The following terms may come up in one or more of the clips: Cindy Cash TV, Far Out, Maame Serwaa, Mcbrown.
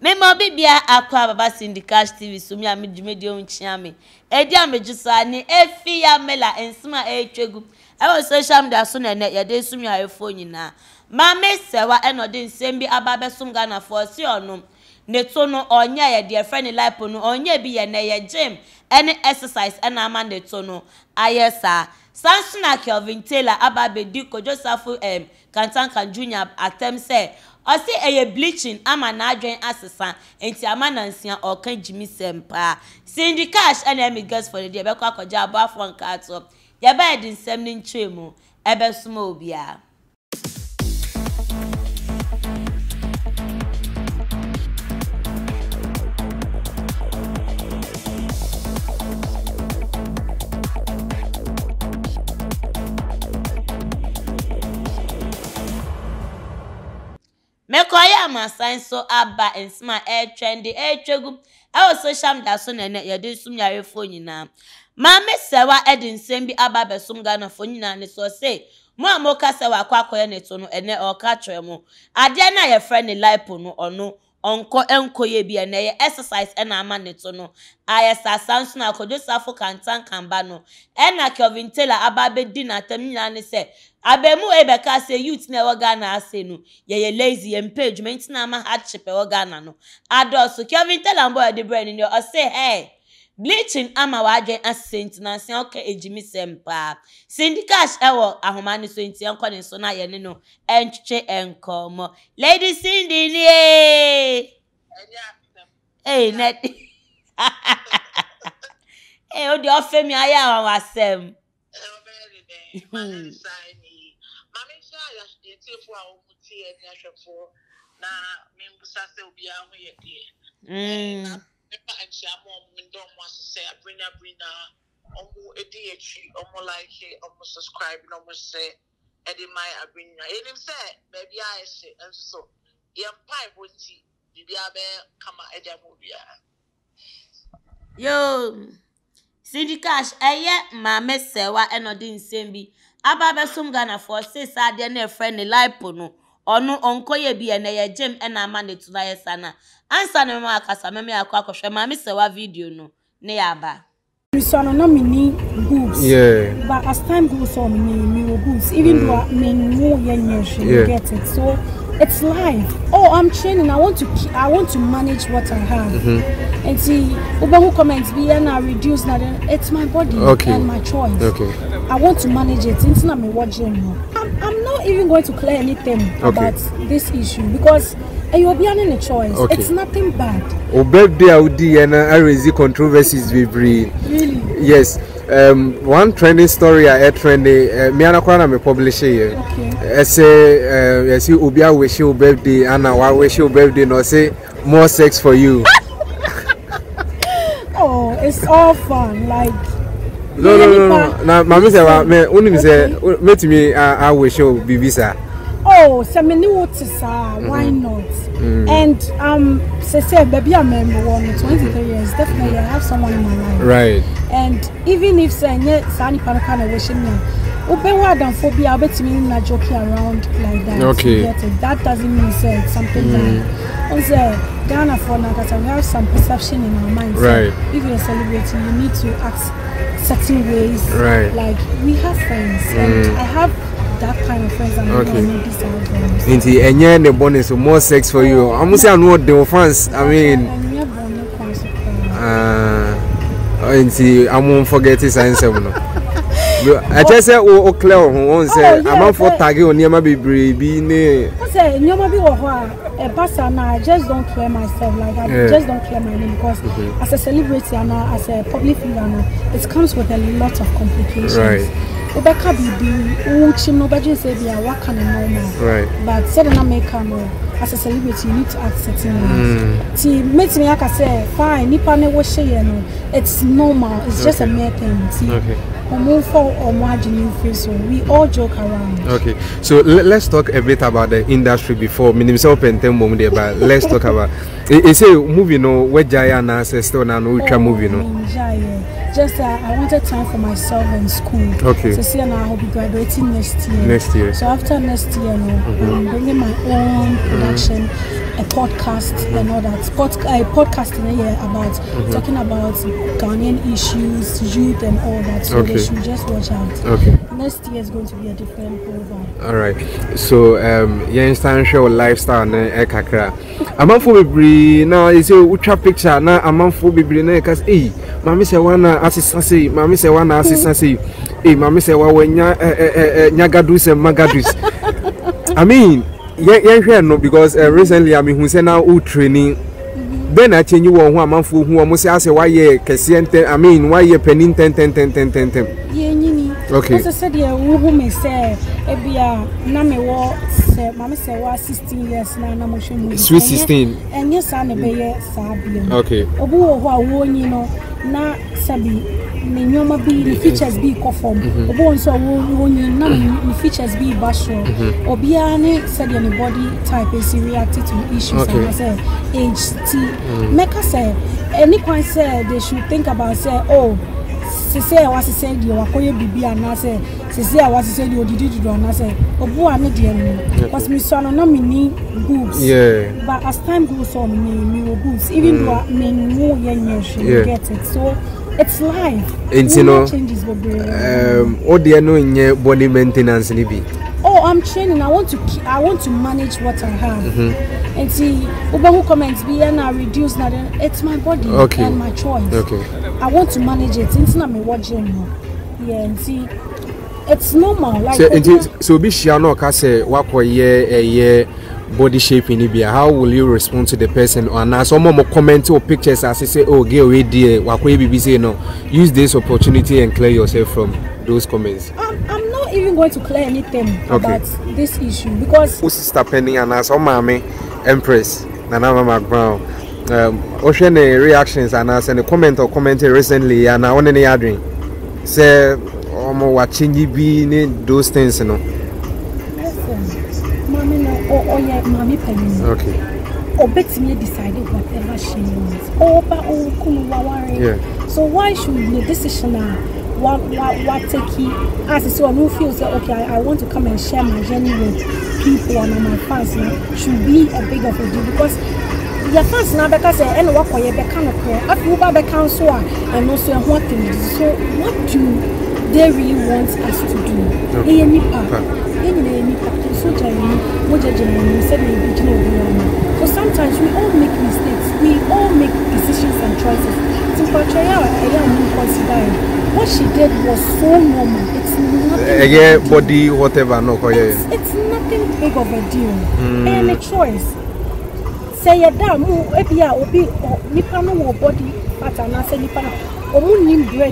Memo bibia akwa baba Cindy Cash TV so mi amedjume de onchiame. Edi amejusa ni efi ya mela ensima etwegu. Ewo social media so na ne ye de sumi ayefo nyina. Maame Serwaa enode nsem bi ababe sum Ghana for si onu. Neto no onya ye de friend life no onya bi ye na ye gym any exercise ena ama neto no ayesa. Sansuna Kelvin Taylor ababe diko Joseph Kantanka Junior atem se I say a bleaching, I'm an adjoint assassin, and Tiamanansia or Ken Jimmy Sempa. Cindy Cash and Emmy girls for the dear Becca Jabba from Cartop. Your bed in Semlin Tremo, Ebersmobia. Mekoya masan so aba ensma trendy etwegu e social media so na ne yede sum ya refo nyina Maame Serwaa edin sembi aba besum Ghana fo nyina ne so say mo amoka Serwaa kwakoye neto no ene oka twemo ade na ye friend ni lipo no ono onko enkoye bi ene ye exercise ena ama neto no ayesa sansuna kodo safo kantan kamba no ena Kelvin Taylor aba be di na tam nyina ne se Abemu ebeka se youth na Ghana ase no ye lazy empagement na ma hardship e Ghana no adosu Kelvin Taylor boy de brain ni o say hey bleaching ama waje assent na se oka ejimi sempa Cindy Cash ewo ahoma ni so enti enko ni so na ye ni no enche enko mo Lady Cindy ni eh net eh o de ofemi aya wa wasem Yo, Cindy Cash, Maame Serwaa enodin sembi. Ababe sum Ghana for six adye ne friend lipo no. Onu onkoye bi ene ye gym ena amane tunaye sana. Ansa ne mwa akasa meme ya kwa koshwe Maame Serwaa video no. Ne ya ba. Misano no mini boobs. Yeah. But as time goes on mini boobs. Even though I know you get it. So it's life. Oh, I'm training. I want to manage what I have. And see, Uber who comments be and I reduce that. It's my body and my choice. Okay. I want to manage it. It's not me watching. I'm not even going to clear anything about this issue because you will be having a choice. It's nothing bad. Obebde Audi and I raise controversies with Brie. Really? Yes. One trending story I had trending. Me and Akwana me publish here. I say, I see Obia wish you birthday, and I wish you birthday. No say more sex for you. Oh, it's all fun, like. No. Now, Maame Serwaa, me only say, me to me, I wish you be visa. Oh, so many waters are. Why not? And so say, baby, I'm 23 years. Definitely, I have someone in my life. Right. And even if say, Sani Panakana wishing me, Ubewa than phobia, I bet me not joking around like that. Okay. That doesn't mean say something that. On say Ghana for now that we have some perception in our minds. Right. So if you're celebrating, you need to act certain ways. Right. Like we have friends, and I have. That kind of friends and the bonus more sex for you. I'm not saying what the fans. I mean, I won't forget this. I just said, oh, clear. I'm not for tagging on your baby. I just don't care myself. Like, I just don't care my name because as a celebrity and as a public figure, it comes with a lot of complications. Right. Obeka bibi, uchi, nobody say they are working normal. Right. But suddenly make as a celebrity, you need to act certain ways. See, make me like I say, fine. Nipane wo she no. It's normal. It's just a mere thing. See, we all joke around. Okay. So let's talk a bit about the industry before. Minimum open 10 moment, but let's talk about Is a movie no where Jayana still no movie no. Just I wanted time for myself in school. Okay. So see, and I will be graduating next year. Next year. So after next year, no, I'm bringing my own production, a podcast and all that. Podcasting here about talking about Ghanaian issues, youth and all that. So they should just watch out. Okay. Next year is going to be a different program. All right. So your Instagram lifestyle na ekakra. Among for Bibri now is a ultra picture now. Among for Bibri na ekas eh. Maame Serwaa. Assistance, Maame Serwaa na assistance. Eh, Maame Serwaa wenya nyagadus and magadus. I mean, yeah, no, because recently I mean, who said now all training. Then I change you one man for who almost asked why ye kesiente. I mean, why ye penning 10. Yeah, nini. Okay. As I said, yeah, who may say, Ebia, Namewa, Maame Serwaa 16 years now, Namoshim. Sweet 16. And yes, I never sabian. Okay. Obu, who are warning, you know. Na sabi nyoma bi features bi conform obo nso wo na features bi basho obia ne said your body type is reacted to issues and I said HT make us say any point say they should think about say oh say I was said you akoye bibi and I say I was said you did do and I say obo ame de me because me so no me ni boobs yeah but as time goes on me boobs even though me no you get it so it's life and you know changes will be all they know in body maintenance ni bi oh I'm training I want to manage what I have and see uba who comments be and I reduce that it's my body and my choice I want to manage it it's not me watching yeah and see it's normal like so be sure no ka say wakoye body shape in Ibia how will you respond to the person or now someone will comment or pictures as they say oh get away dear wakoye BBC no use this opportunity and clear yourself from those comments I'm not even going to clear anything about this issue because who's sister pending and as Omami Empress Nana Mcbrown ocean reactions and as in a comment or commented recently and I want any adding say watching you be in those things you know mommy no oh yeah mommy penny obet me decided whatever she wants yeah so why should the decision what take it as so no feel say okay I want to come and share my journey with people and my fans should be a big of a deal because your fans now because and work for you they can't after Uber they can so and also what things so what do they really want us to do. Okay. So sometimes we all make mistakes. We all make decisions and choices. So what she did was so normal. It's nothing. Yeah, body, whatever. No, it's nothing big of a deal. And a choice. Say a damn. Body. Bread so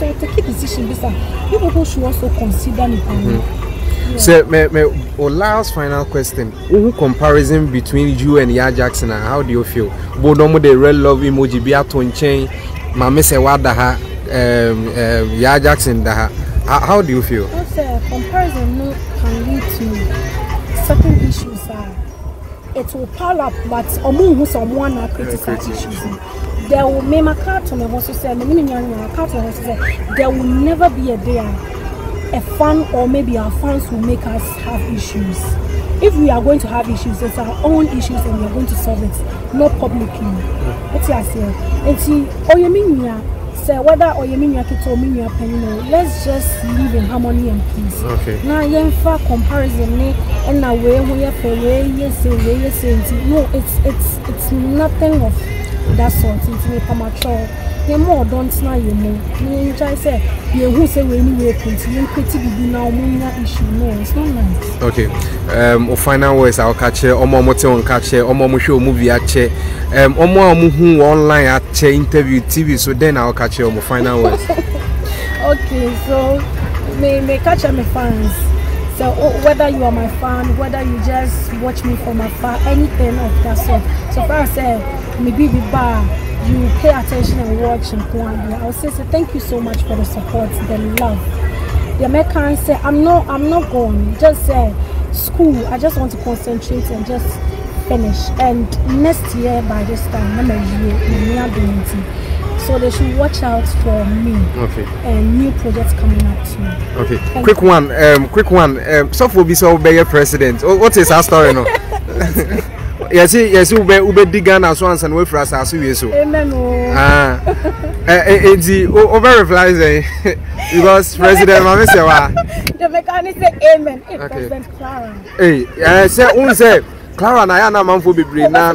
take a decision people who should also consider so my last final question comparison between you and Ya Jackson and how do you feel bodomo the real love emoji be at on chain Maame Serwaa daha Ya Jackson daha how do you feel comparison no can lead to certain issues it will pile up, but someone are criticizing issues. There will make my cartoon and also say, there will never be a day a fan or maybe our fans will make us have issues. If we are going to have issues, it's our own issues and we are going to solve it, not publicly. That's what I say. And see, whether or you mean your kid or mean your penino, let's just live in harmony and peace. Okay. Now, you far comparison, and now we are for yes, no, it's nothing of that sort. It's me premature. You more don't now, you know. You try say, you who say we anyway, you pretty be now, Munya issue. No, it's not nice. Okay. Final words I'll catch it, or more motel catch it, or more show movie at it. Online at interview TV, so then I'll catch you on my final words. Okay, so may catch my fans. So whether you are my fan, whether you just watch me from afar, anything of that sort. So far I said, maybe be bar, you pay attention and watch and go on. I'll say so thank you so much for the support, the love. The Americans say I'm not gone. Just say school, I just want to concentrate and just finish. And next year, by this time, I'm so they should watch out for me. Okay. And new projects coming up soon. Okay. Thank quick you. One. Quick one. So for be so be your president. What is our story now? Yes, ube digan as once and wait for us as we so. Amen. Ah. The over replies because President Maame Serwaa. The mechanic say amen. President Clara. Hey, I say un say Clara na ya na manfo bebre na.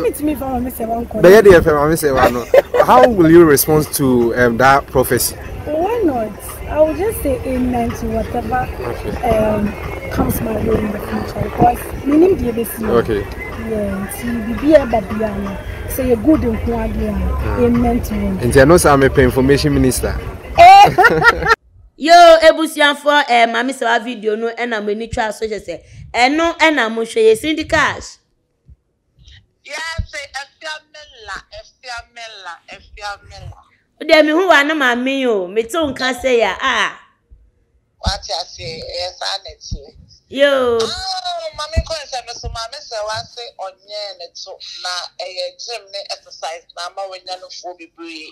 How will you respond to that prophecy? Why not? I will just say amen to whatever comes my way in the future. Because we need the blessing. Okay. Yeah. So you're good in amen to him. And you know, I'm a information minister. Yo, ebusian for Maame Serwaa video no ena meni twa so say eno ena mo hweye Cindy Cash. Yes, Efia Mela. Ode mi hu wa na ma mi o, me to nka say ya ah. What you say? Yes, I yo. Oh, Maame ko say me so Maame Serwaa say onye ne to na eye gym ne exercise na ma wenya no fo bebre.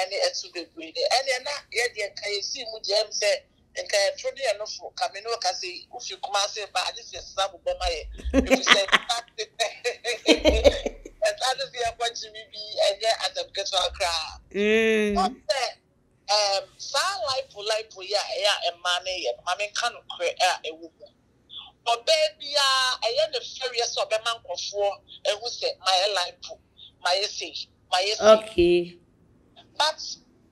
Any etu bebre. Any na ye de nka ye si mu gym say nka e to de no fo ka me no ka say ufi kuma say ba this is sabu bo ma ye. If say that and that is the opportunity and yeah at the get our crowd. Life yeah and money and I mean can create a woman. But baby I am the furious of a man for and who said my life my essay. Okay. But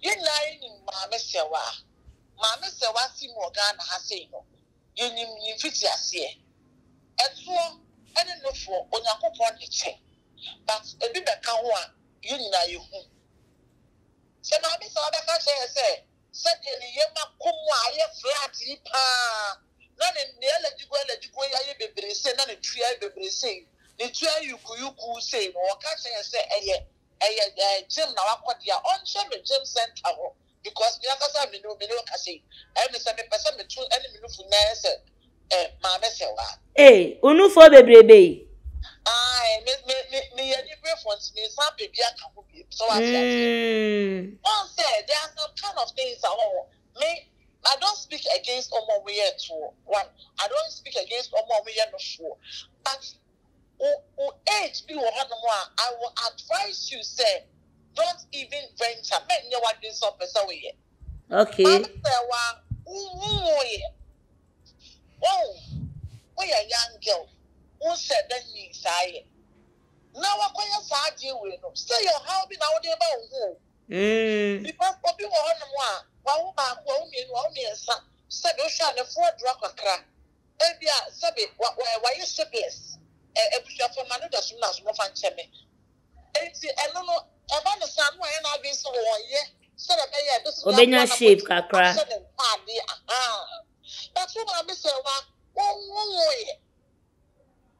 you lying in Maame Serwaa see Morgana has say no. You need fit ya see. And so I don't know for on the chain. But a bit of one, you know, you who. So, my miss, all the country said, certainly, you must come wire flat, none in the eligible, you say, none in three, I say, the three you could say, or catch and say, a gym now, what your own shame, a gym center, because the other side, no, we don't say, and the 7% between any minute, and Maame Serwaa. Eh, unufobe brebe. Aye, me any preference me some baby I can be so I say there are some kind of things that me I don't speak against Omo we yet one. I don't speak against Omo we yet no four. But age be one more I will advise you say don't even venture men you want this up so we. Okay. Oh we a young girl. Who said that me say? Now I can't say you will say your hobby now. They about who? Because people on the one, one man, said, "Oh, shall the four drop a crack?" And yeah, Sabby, why you shapeless? And if you are from another soon as more fun, Chemmy. And see, I don't know about the sun why I've been so on yet. So that I had this Obenya shape, Kakra. That's what I miss.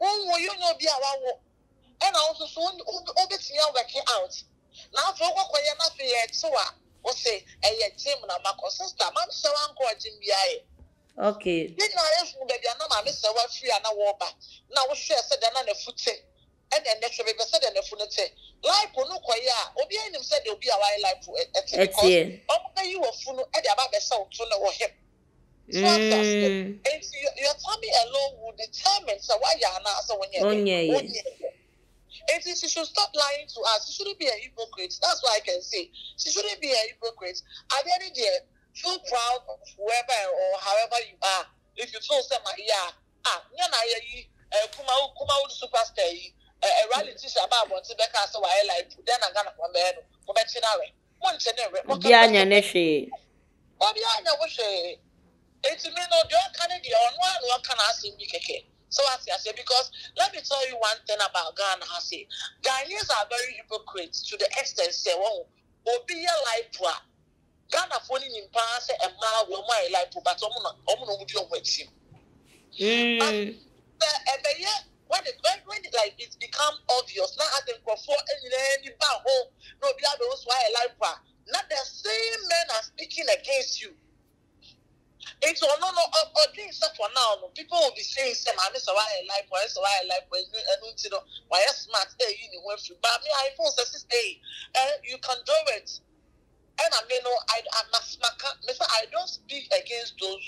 Oh, you know, be our and also soon obviously working out. Now, for what we are not yet, so I will say, and yet, Tim and my sister, Maame Serwaa uncle Jim B.I. Okay. Then I asked baby, and I'm Mr. Free and I walk back. Now, she said, and a foot, and then next baby said, and a foot. Life will look where Obian himself will be our life for it. Okay. You were full at about the sound to know him. So if your tummy alone will determine so why you are not so when you and she should stop lying to us. She shouldn't be a hypocrite. That's what I can say. She shouldn't be a hypocrite. At the end of the day, feel proud of whoever or however you are. If you told them kuma superstar a reality about what so I like then I'm gonna come back for better. It's me no do can it on one can I see me keke. So I say because let me tell you one thing about Ghana. I say Ghanaians are very hypocrites to the extent say well obi ya life Ghana phone in pass say ma we my life but omo no we do we team. When it like it's become obvious now I think for any ba home no be those why life not the same men are speaking against you. It's no, or things that for now, people will be be saying, say, Maame Serwaa life, why Serwaa life, why you know, why smart, there you went through. But me, I phone says, hey, you can do it. And I mean, no, I must, I don't speak against those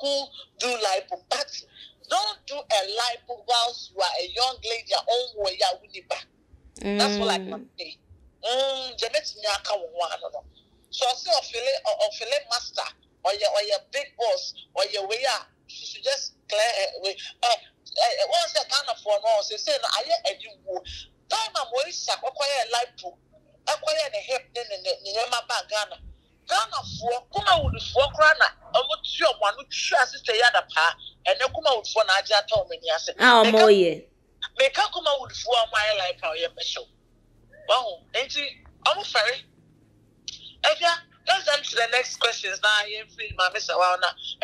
who do lipo, but don't do a lipo whilst you are a young lady, your own way, your winning back. That's what I can say. So I say, a fillet master, or your big boss, or your way out. She should just clear her way. Once they can't afford no, they say, no, I hear you go. Time I'm worried, I acquire a lipo, acquire the help, then the Yamaba Ghana. Ghana for Kuma would for Krana, almost your one who trusts the other part, and the Kuma would for Naja Tominias. Oh, more ye. Make a Kuma would for my life, our special. Wow, ain't you? I'm sorry. Okay, let's jump to the next questions now. I ain't free, Maame Serwaa.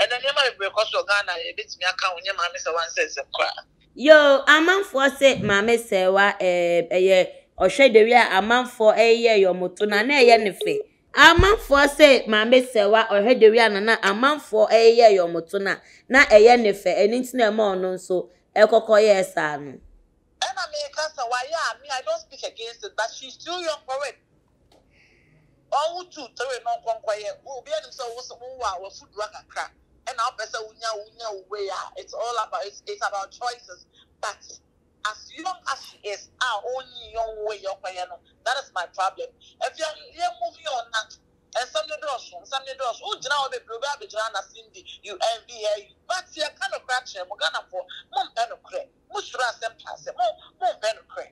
And then you might be because of Ghana, it beats me account, your Maame Serwaa says a cry. Yo, I'm on for say, Maame Serwaa, or shade the rear, I'm on for a year, your motuna, anything. A month for say, Maame Serwaa, or head the Rihanna, a month for a year, your motona, not a yennefe, and it's no more non so, Ekokoye san. And I make us a wire, I mean, I don't speak against it, but she's too young for it. All 2, 3, no conquire, who be so was a food rock and crack, and our best unya way. It's all about it's about choices, but as young as she is, our only young way of piano. That is my problem. If you're moving on that, and some of the doors, who now the blue baby Joanna Cindy, you envy her, but you kind of crack, we're gonna for Mom Benocre, Mushras and Pass, Mom Benocre.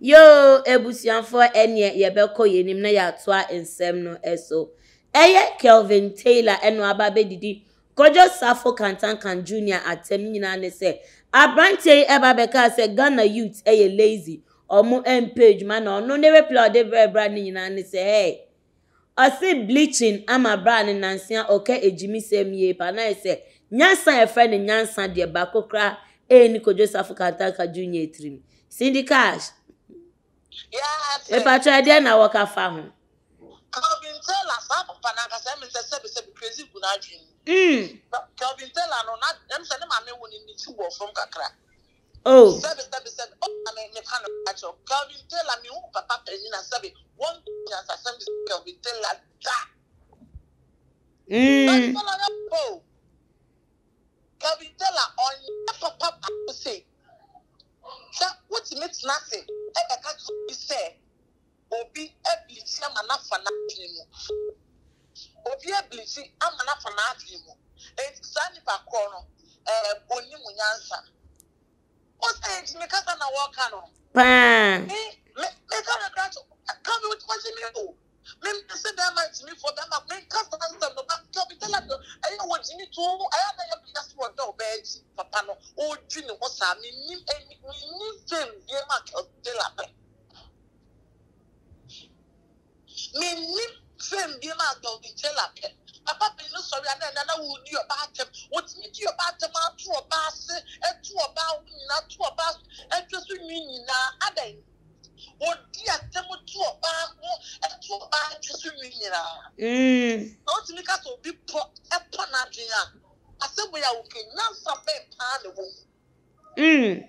Yo, ebusian for enye yebeko yenim na yatoa ensem no eso. Eye Kelvin Taylor eno ababe didi. Kojo Safo Kantankan Junior atemi na ne se. Abrante ebabeka se Ghana youth eye lazy. Omo empage man ono ne reply de brand ni na ne se hey. Ase bleaching ama brand nansian oke ejimi semye pa na se. Nyansa e friend nyansa de bakokra eni Kojo Safo Kantankan Junior trim. Cindy Cash yes. If I try then I walk a farm. Kelvin Taylor, some of Panaka, some in the service of crazy Bunajin. Kelvin Taylor, no, not them, send them a man when you need to walk from Kakra. Oh, service that said, oh, I mean, Kelvin Taylor, me, Papa, and in a service, one as I send this Kelvin Taylor. Kelvin Taylor, on your papa, I say. What makes nothing? I can't say, Obi, I'm enough for nothing. Obi, I'm enough for nothing. It's Sandy Pacono, Boni Munyansa. What's that? Make us an hour canoe. Make on a crash. Come with what you do. Maybe send them to me for them. Make us answer the back job. I know what you need to. I have the best one, no bed, Papano, or Junior was I mean, we need them. Dear Mark of Delabre. Me, them, dear Mark of the Delabre. Papa, no sorry, and then I will do about them. What's me to about them? Out to a bass, and to a bow, not to a bass, and just meaning now. What dear Temple to a bar and to a bar just remaining. Not to make us a big pot upon Adrian. I said, we are okay now. Some bad woman.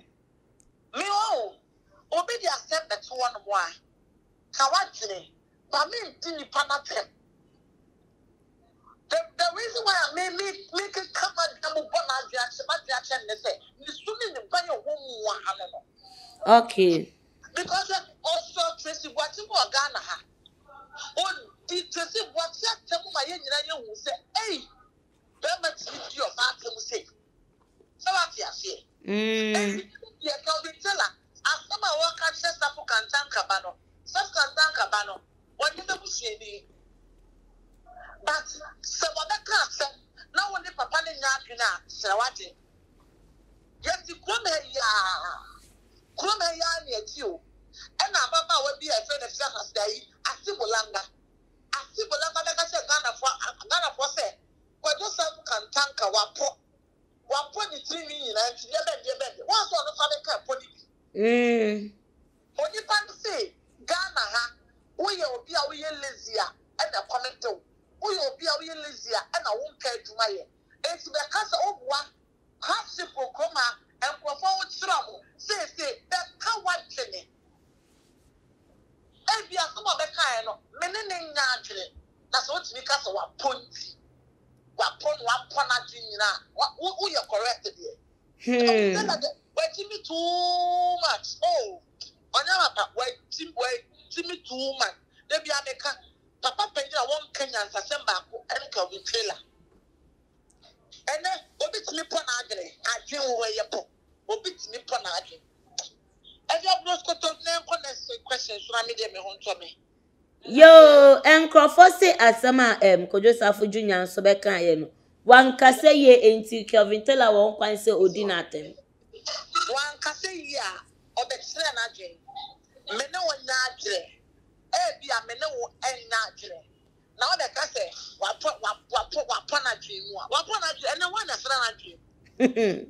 Me, oh, obey the accept that one why. Kawatine, but me, Tinny Panatem. The reason why I may make a cover double Bonadria, Sabatia, and they say, the swimming the buy a woman. Okay. Because also Tracy Watson or Ghana. Oh, did Tracy Watson tell my young lady who said, hey, Berman, your father will say, so what you say? You can tell her, as some of our countries are for Cantancabano, South Cantancabano, what you don't see. But some of the class, now when the Papa in Yakina, Serawati, yes, you come here. You and our papa will be a friend of Sakas Day, a civil langa. A civil langa, like I said, Ghana for say, but just some can tanker 1.3 million and she never did. Once on the father can put it. When you can say, Ghana, we will be a real lazier and a commento. We will be a real lazier and I won't care to my. It's because of one. Comfortable, come out and perform trouble. Say, that can't watch it. If you are some of the kind of men in Nigeria, that's what we cast our point. Who you corrected here? Wait, Jimmy, too much. Oh, wait, Jimmy, too much. They be a maker. Papa Penja won't Kenyan Sasemba and Kawi Taylor. And then, Obit Nippon Agri, I dream away your pop. Obit Nippon Agri. And you have no scope of name questions from me, they may want to me. Yo, and Crawford say as Sama M. Kojosafu Junior and Sobeka. One Cassay ye into Kelvin Taylor won't quite say Odinatem. One Cassay ya, or the Senadre. Meno Nadre. Ebia Meno and Nadre. Now the Cassay, Waponadre, Waponadre, and the one that's Ranadre.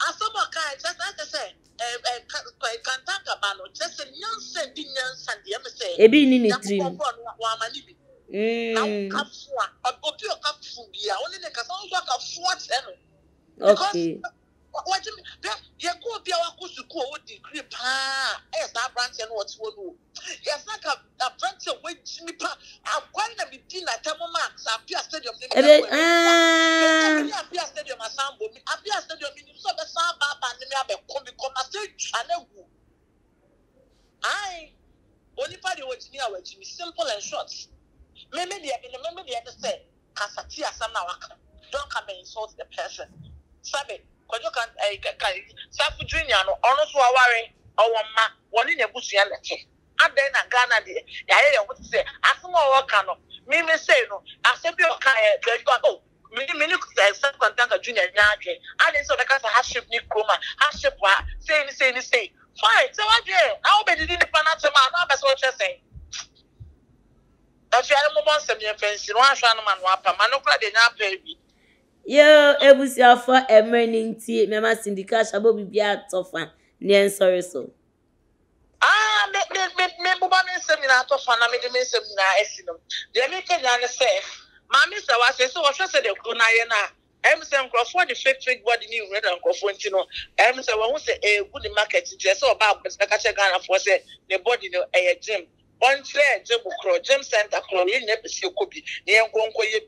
As some kind, just like I said. Ebi ni dream. Okay. Simple and short. Maybe the other say, Casatia Samawaka. Don't come and insult the person. Sabe, because you can't, Safu Junior, honest who are worrying, or one in a bush and then a Ghana, the area would say, as more canoe, Mimi say, no, I said, your car, oh, Mimi, Sapu Junior, Yaki, I didn't saw the Casa Haship Nikoma, Haship, say, fine, so I did. I'll be the Panatama, now that's what you're saying. Yo, it was your for a morning tea. Mama Cindy Cash, I will be a tough one. Nien, sorry, so. Ah, me, one train, Jim Santa Claus, you never see Kobe,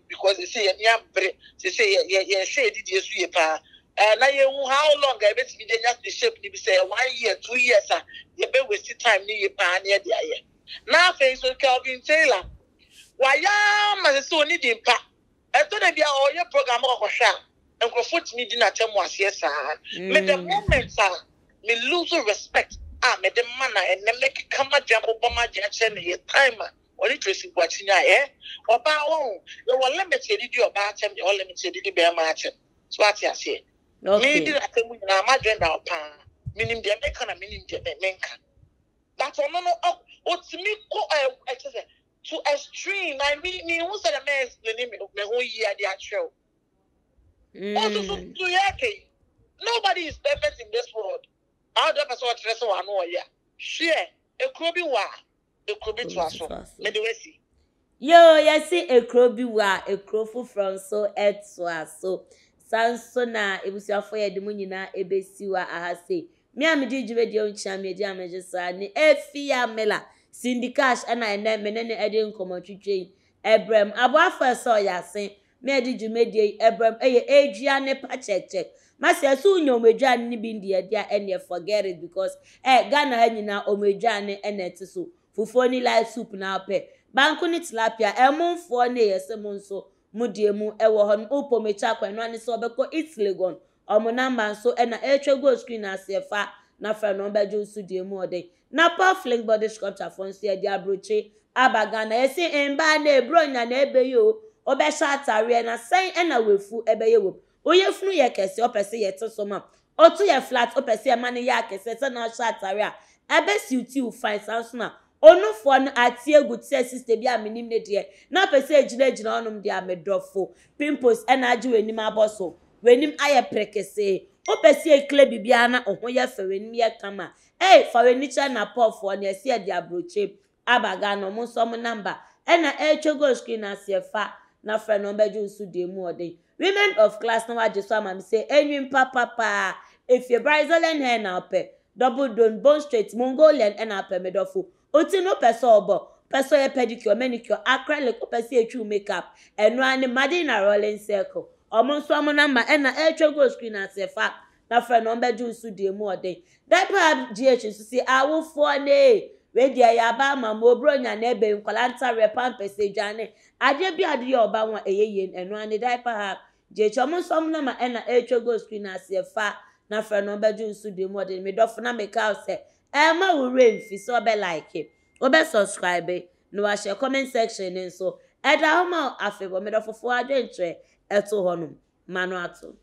because they say, they say, yes, and I know how long I bet me they have to shape, they say 1 year, 2 years, you better waste time near the year. Now, face with Kelvin Taylor. Why, I so need him, pa. I thought I'd be all your program or shall, and go foot me dinner, Temuas, yes, sir. But the moment, sir, me lose respect. Ah, me the manna and then make a camera jump over my timer or literacy watching, eh? Or by own, you were limited to your bathroom, you all limited to bear marching. So, what I say, maybe I think we are my gender, meaning the American and meaning the American. That's all. No, what's me? I just said to extreme. I mean, who's the man's name of the whole year? The actual nobody is perfect in this world. How the person dress one or yeah, share a crowby war, a crowby to us. Yo, yes, a crowby war, a crowful from so et so Sansona, it was your fire, the munina, a besiwa, I say. Me, I'm did you radio chammy, dear Major F. Mela, Cindy Cash, and I name Menene Edin Commentary, Abram, Abba first saw ya saying, me did you media, Abram, Adriane Pachete. Master soon no majani bin the idea and you forget it because Ghana henina o majani and etisu. Fufoni life soup na pe. Bankunit lapia emon for ne yesemon so mudiemu ewahon opo mechakwa nwani so beko it's legon or monamba so and a go screen as fa na fra number jo su diemu ode. Na pa fling body sculpture fon se dia broche abagana yesi emba ne bronya na ebe yo obe shatare na sen ena wefu ebe yo. Oye funu ye kese opese ye tsoma otu ye flat opese mane ya kese se na shatarea ebesi uti u find sansuna onu fo no atie gutse sister bi aminim ne de na opese ejina onum de amedofo pimples energy wenim aboso wenim aye prekese opese ekle bibia na oho ye fe wenim ye kama fa wenicha na puff on ye se de abroche abaga no mo so mo number ena etwe go screen na se fa na fra number ju su de mu ode Women of class, no, I just saw Maame say, Enwin papa, if you Brazilian hair now pay, double don bone straight, Mongolian and upper medofu. Otino pesobo, peso ye pedicure, manicure, acrylic, opesi true makeup, and run the Madina rolling circle. Among swammer number and a actual go screen as a fact. Na friend number juice to the more day. That perhaps GH is to see I will for a day. Redia Yabama, Mobronia, Nebe, and Colanta, Repampe, say Jane. I did be at the Obama a yen and run the diaper hap. GH almost some number and a actual go screen as a fact. Na friend number juice to the more day. Me dofna make out say, Emma will rain if you so be like him. Obe subscribe, no, I shall comment section and so. At home, I feel me doff for 400 eto honum, Manuato.